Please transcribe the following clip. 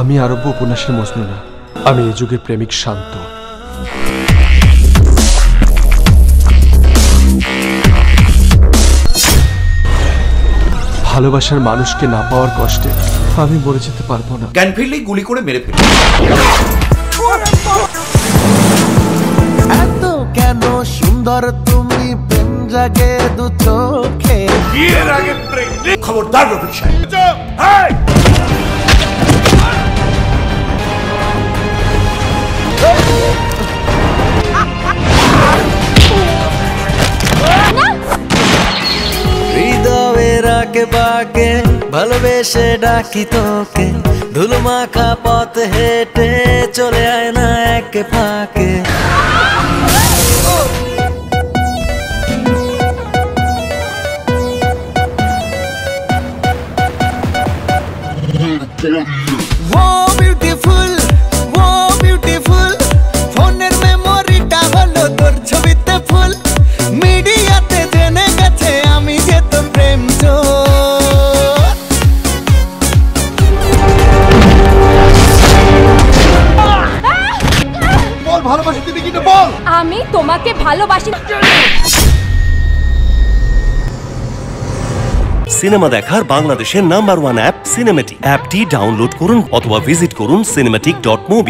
আমি আরব্য উপন্যাসের মজনু না, আমি এই যুগের প্রেমিক শান্ত। ভালোবাসার মানুষকে না পাওয়ার কষ্টে আমি মরে যেতে পারবো না। জ্ঞান ফিরলেই গুলি করে মেরে ফেলি। এত কেন সুন্দর তুমি প্রেম জাগে দু চোখে, বিয়ের আগে প্রেম খবরদার রবি সাহেব। বাকে ভালোবেসে ডাকি তোকে, ধুলো মাখা পথ হেঁটে চলে আয় না এক ফাঁকে। আমি তোমাকে ভালোবাসি। সিনেমা দেখার বাংলাদেশের নাম্বার 1 অ্যাপ সিনেমেটিক। অ্যাপটি ডাউনলোড করুন অথবা ভিজিট করুন cinematic.mobi।